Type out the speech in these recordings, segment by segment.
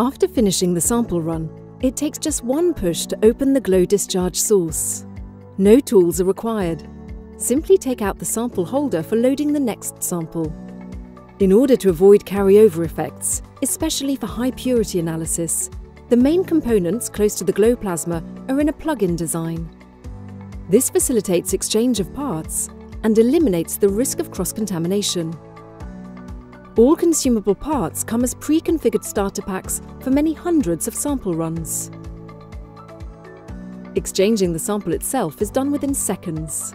After finishing the sample run, it takes just one push to open the glow discharge source. No tools are required. Simply take out the sample holder for loading the next sample. In order to avoid carryover effects, especially for high purity analysis, the main components close to the glow plasma are in a plug-in design. This facilitates exchange of parts and eliminates the risk of cross-contamination. All consumable parts come as pre-configured starter packs for many hundreds of sample runs. Exchanging the sample itself is done within seconds.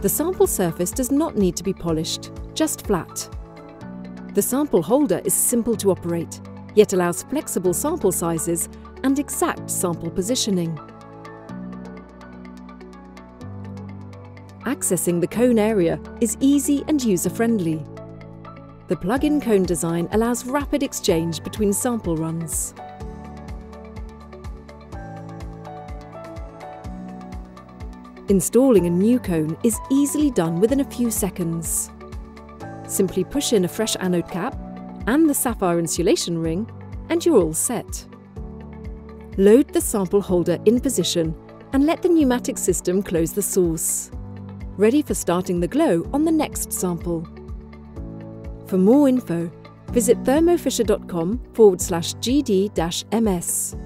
The sample surface does not need to be polished, just flat. The sample holder is simple to operate, yet allows flexible sample sizes and exact sample positioning. Accessing the cone area is easy and user-friendly. The plug-in cone design allows rapid exchange between sample runs. Installing a new cone is easily done within a few seconds. Simply push in a fresh anode cap and the sapphire insulation ring, and you're all set. Load the sample holder in position and let the pneumatic system close the source. Ready for starting the glow on the next sample. For more info, visit thermofisher.com/GD-MS.